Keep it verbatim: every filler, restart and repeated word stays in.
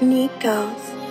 unique goals.